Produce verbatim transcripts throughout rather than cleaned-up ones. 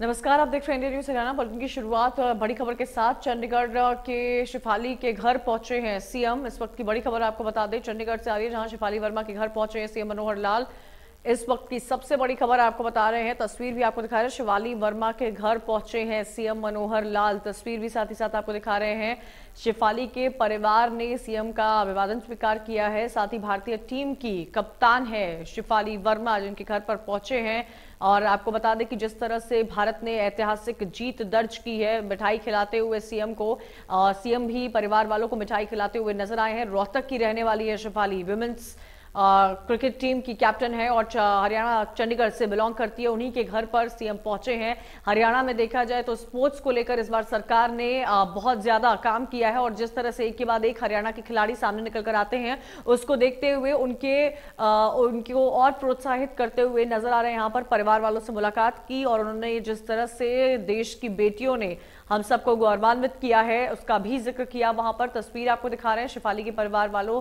नमस्कार, आप देख रहे हैं इंडिया न्यूज हरियाणा। बुलेटिन की शुरुआत बड़ी खबर के साथ। चंडीगढ़ के शेफाली के घर पहुंचे हैं सीएम। इस वक्त की बड़ी खबर आपको बता दें चंडीगढ़ से आ रही है, जहां शेफाली वर्मा के घर पहुंचे हैं सीएम मनोहर लाल। इस वक्त की सबसे बड़ी खबर आपको बता रहे हैं, तस्वीर भी आपको दिखा रहे हैं। शेफाली वर्मा के घर पहुंचे हैं सीएम मनोहर लाल, तस्वीर भी साथ ही साथ आपको दिखा रहे हैं। शेफाली के परिवार ने सीएम का अभिवादन स्वीकार किया है, साथ ही भारतीय टीम की कप्तान है शेफाली वर्मा, जिनके घर पर पहुंचे हैं। और आपको बता दें कि जिस तरह से भारत ने ऐतिहासिक जीत दर्ज की है, मिठाई खिलाते हुए सीएम को, सीएम भी परिवार वालों को मिठाई खिलाते हुए नजर आए हैं। रोहतक की रहने वाली है शेफाली, विमेंस क्रिकेट टीम की कैप्टन है और हरियाणा चंडीगढ़ से बिलोंग करती है। उन्हीं के घर पर सीएम पहुंचे हैं। हरियाणा में देखा जाए तो स्पोर्ट्स को लेकर इस बार सरकार ने बहुत ज्यादा काम किया है और जिस तरह से एक के बाद एक हरियाणा के खिलाड़ी सामने निकल कर आते हैं, उसको देखते हुए उनके उनको और प्रोत्साहित करते हुए नजर आ रहे हैं। यहाँ पर परिवार वालों से मुलाकात की और उन्होंने जिस तरह से देश की बेटियों ने हम सबको गौरवान्वित किया है, उसका भी जिक्र किया। वहां पर तस्वीर आपको दिखा रहे हैं, शेफाली के परिवार वालों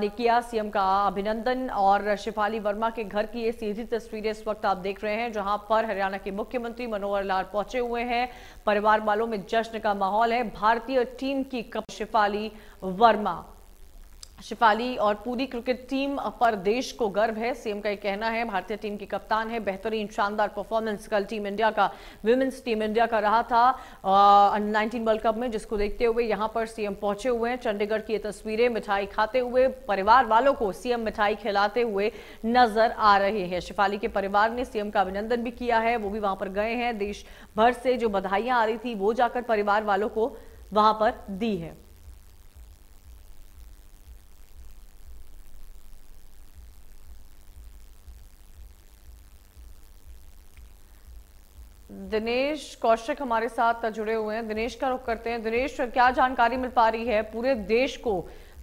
ने किया सीएम का अभिनंदन और शेफाली वर्मा के घर की ये सीधी तस्वीरें इस वक्त आप देख रहे हैं, जहां पर हरियाणा के मुख्यमंत्री मनोहर लाल पहुंचे हुए हैं। परिवार वालों में जश्न का माहौल है। भारतीय टीम की कप्तान शेफाली वर्मा, शेफाली और पूरी क्रिकेट टीम पर देश को गर्व है, सीएम का ये कहना है। भारतीय टीम की कप्तान है, बेहतरीन शानदार परफॉर्मेंस कल टीम इंडिया का, विमेंस टीम इंडिया का रहा था अंडर नाइनटीन वर्ल्ड कप में, जिसको देखते हुए यहां पर सीएम पहुंचे हुए हैं। चंडीगढ़ की ये तस्वीरें, मिठाई खाते हुए परिवार वालों को सीएम मिठाई खिलाते हुए नजर आ रहे हैं। शेफाली के परिवार ने सीएम का अभिनंदन भी किया है, वो भी वहां पर गए हैं। देश भर से जो बधाइयां आ रही थी वो जाकर परिवार वालों को वहां पर दी है। दिनेश कौशिक हमारे साथ जुड़े हुए हैं, दिनेश का रुख करते हैं। दिनेश, क्या जानकारी मिल पा रही है? पूरे देश को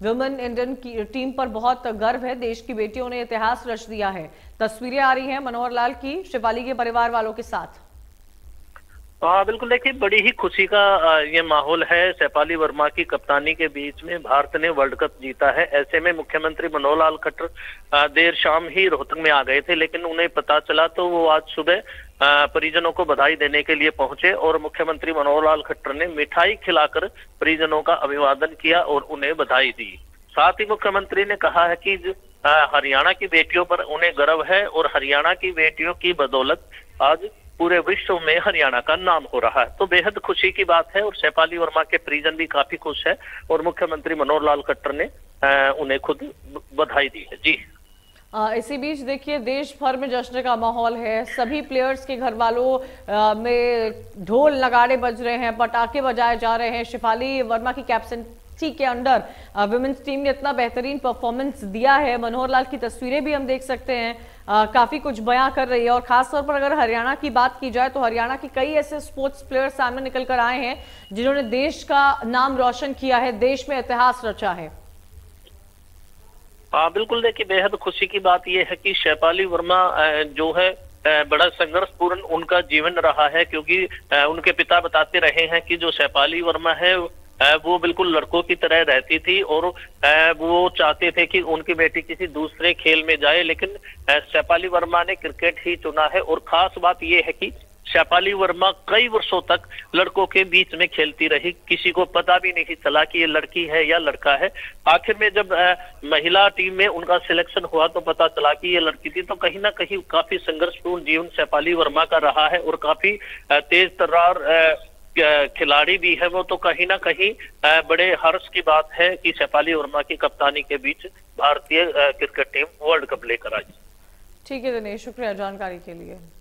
वुमेन इंडियन की टीम पर बहुत गर्व है, देश की बेटियों ने इतिहास रच दिया है। तस्वीरें आ रही हैं मनोहर लाल की शेफाली के परिवार वालों के साथ। हाँ बिल्कुल, देखिए बड़ी ही खुशी का ये माहौल है। शेफाली वर्मा की कप्तानी के बीच में भारत ने वर्ल्ड कप जीता है। ऐसे में मुख्यमंत्री मनोहर लाल खट्टर देर शाम ही रोहतक में आ गए थे, लेकिन उन्हें पता चला तो वो आज सुबह परिजनों को बधाई देने के लिए पहुंचे और मुख्यमंत्री मनोहर लाल खट्टर ने मिठाई खिलाकर परिजनों का अभिवादन किया और उन्हें बधाई दी। साथ ही मुख्यमंत्री ने कहा है कि हरियाणा की बेटियों पर उन्हें गर्व है और हरियाणा की बेटियों की बदौलत आज पूरे विश्व में हरियाणा का नाम हो रहा है। तो बेहद खुशी की बात है और शेफाली वर्मा के परिजन भी काफी खुश है और मुख्यमंत्री मनोहर लाल खट्टर ने उन्हें खुद बधाई दी है। जी, इसी बीच देखिए देश भर में जश्न का माहौल है, सभी प्लेयर्स के घर वालों में ढोल नगाड़े बज रहे हैं, पटाखे बजाए जा रहे हैं। शेफाली वर्मा की कैप्टनसी के अंडर विमेंस टीम ने इतना बेहतरीन परफॉर्मेंस दिया है। मनोहर लाल की तस्वीरें भी हम देख सकते हैं, आ, काफी कुछ बयां कर रही है। और खासतौर पर अगर हरियाणा की बात की जाए तो हरियाणा के कई ऐसे स्पोर्ट्स प्लेयर सामने निकल कर आए हैं जिन्होंने देश का नाम रोशन किया है, देश में इतिहास रचा है। हाँ बिल्कुल, देखिए बेहद खुशी की बात यह है कि शेफाली वर्मा जो है बड़ा संघर्षपूर्ण उनका जीवन रहा है, क्योंकि उनके पिता बताते रहे हैं कि जो शेफाली वर्मा है वो बिल्कुल लड़कों की तरह रहती थी और वो चाहते थे कि उनकी बेटी किसी दूसरे खेल में जाए, लेकिन शेफाली वर्मा ने क्रिकेट ही चुना है। और खास बात यह है कि शेफाली वर्मा कई वर्षों तक लड़कों के बीच में खेलती रही, किसी को पता भी नहीं चला कि ये लड़की है या लड़का है। आखिर में जब आ, महिला टीम में उनका सिलेक्शन हुआ तो पता चला कि ये लड़की थी। तो कहीं ना कहीं काफी संघर्षपूर्ण जीवन शेफाली वर्मा का रहा है और काफी तेज तर्रार खिलाड़ी भी है वो। तो कहीं ना कहीं बड़े हर्ष की बात है कि शेफाली वर्मा की कप्तानी के बीच भारतीय क्रिकेट टीम वर्ल्ड कप लेकर आई। ठीक है दिनेश, शुक्रिया जानकारी के लिए।